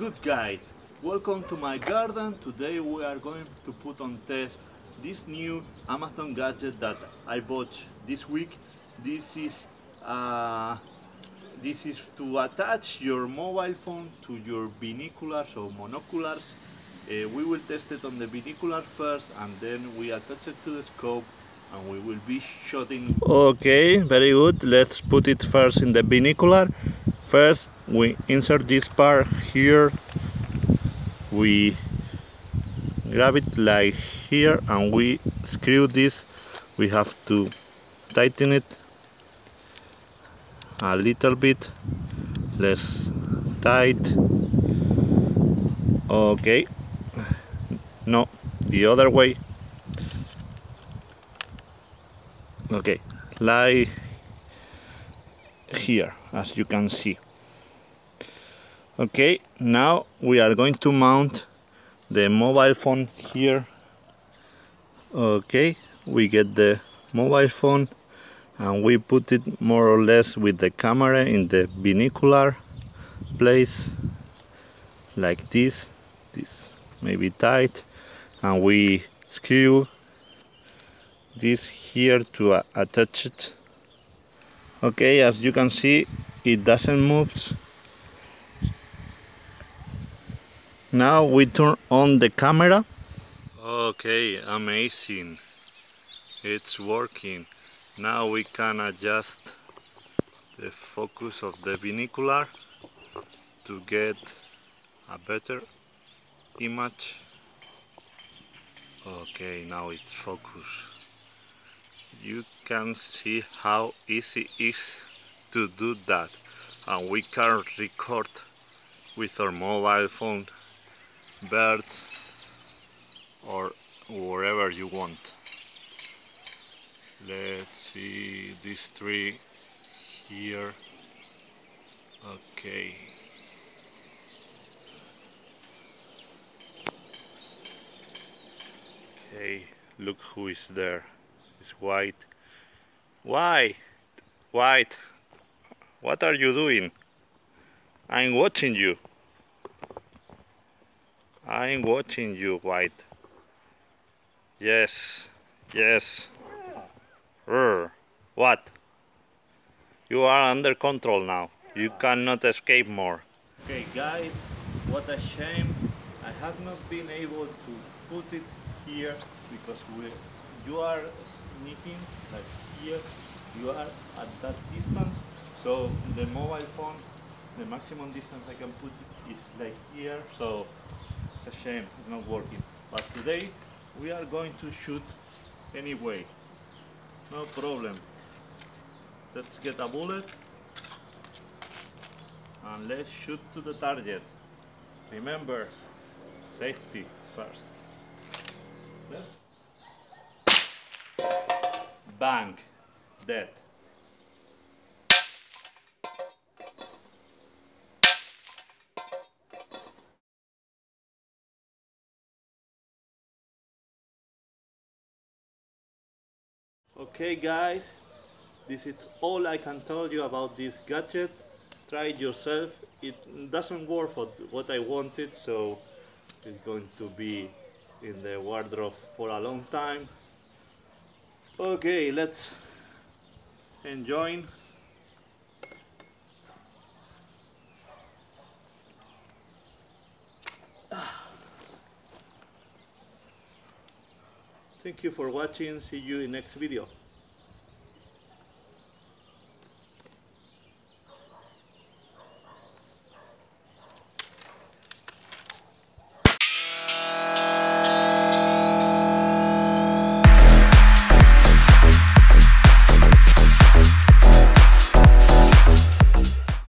good guys, welcome to my garden. Today we are going to put on test this new Amazon gadget that I bought this week. This is to attach your mobile phone to your binoculars or monoculars. We will test it on the binocular first and then we attach it to the scope and we will be shooting. Okay, very good. Let's put it first in the binocular. First we insert this part here, we grab it like here and we screw this. We have to tighten it a little bit, less tight. Okay, no, the other way. Okay, like here, as you can see. Okay, now we are going to mount the mobile phone here. Okay, we get the mobile phone and we put it more or less with the camera in the binocular place, like this. This may be tight, and we screw this here to attach it. Okay, as you can see, it doesn't move. Now we turn on the camera. Okay, amazing. It's working. Now we can adjust the focus of the binocular to get a better image. Okay, now it's focused. You can see how easy it is to do that, and we can record with our mobile phone birds or wherever you want. Let's see this tree here. Okay, hey, look who is there. It's white. Why? White, what are you doing? I'm watching you. I'm watching you, White. Yes, yes. What? You are under control now. You cannot escape more. Okay, guys, what a shame. I have not been able to put it here because you are sneaking, like here, you are at that distance. So the mobile phone, the maximum distance I can put it is like here, so it's a shame, it's not working. But today we are going to shoot anyway, no problem. Let's get a bullet and let's shoot to the target. Remember, safety first. Yes. Bang, dead. Okay guys, this is all I can tell you about this gadget. Try it yourself. It doesn't work for what I wanted, so it's going to be in the wardrobe for a long time. Okay, let's enjoy. Thank you for watching. See you in next video.